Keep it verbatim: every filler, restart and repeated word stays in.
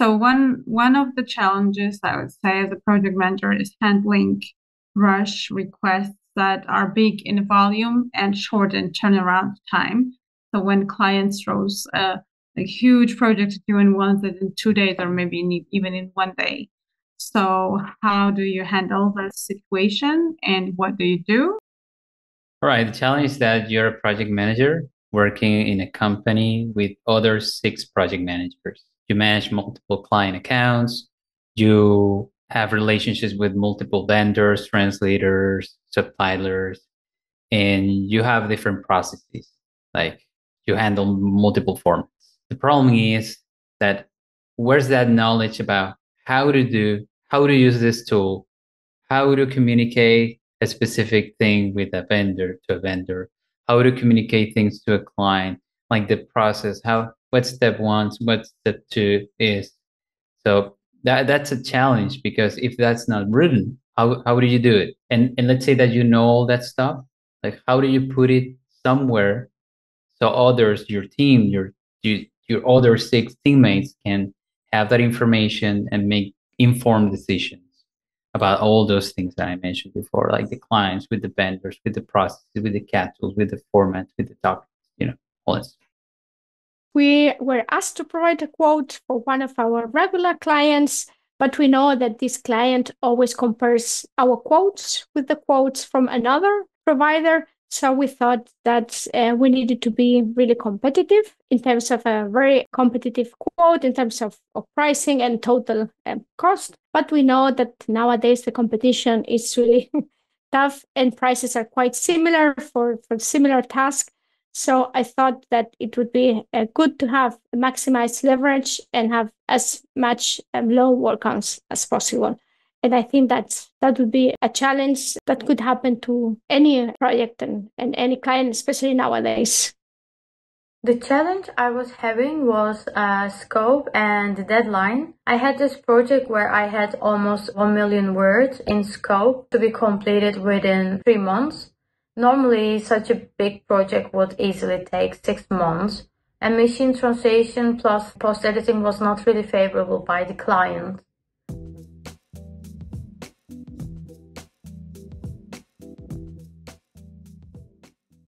So one one of the challenges, I would say, as a project manager is handling rush requests that are big in volume and short in turnaround time. So when clients throws a, a huge project to you and wants it in two days or maybe in, even in one day. So how do you handle that situation and what do you do? All right. The challenge is that you're a project manager working in a company with other six project managers. You manage multiple client accounts. You have relationships with multiple vendors, translators, subtitlers, and you have different processes. Like you handle multiple formats. The problem is that where's that knowledge about how to do, how to use this tool, how to communicate a specific thing with a vendor to a vendor, how to communicate things to a client, like the process, how, what step one, what step two is. So that that's a challenge, because if that's not written, how, how do you do it? And and let's say that you know all that stuff, like how do you put it somewhere so others, your team, your you, your other six teammates can have that information and make informed decisions about all those things that I mentioned before, like the clients, with the vendors, with the processes, with the capsules, with the formats, with the topics, you know, all this. We were asked to provide a quote for one of our regular clients, but we know that this client always compares our quotes with the quotes from another provider. So we thought that uh, we needed to be really competitive in terms of a very competitive quote, in terms of, of pricing and total um, cost. But we know that nowadays the competition is really tough and prices are quite similar for, for similar tasks. So I thought that it would be uh, good to have maximized leverage and have as much um, low workouts as possible. And I think that that would be a challenge that could happen to any project and, and any client, especially nowadays. The challenge I was having was uh, scope and the deadline. I had this project where I had almost one million words in scope to be completed within three months. Normally, such a big project would easily take six months, and machine translation plus post-editing was not really favorable by the client.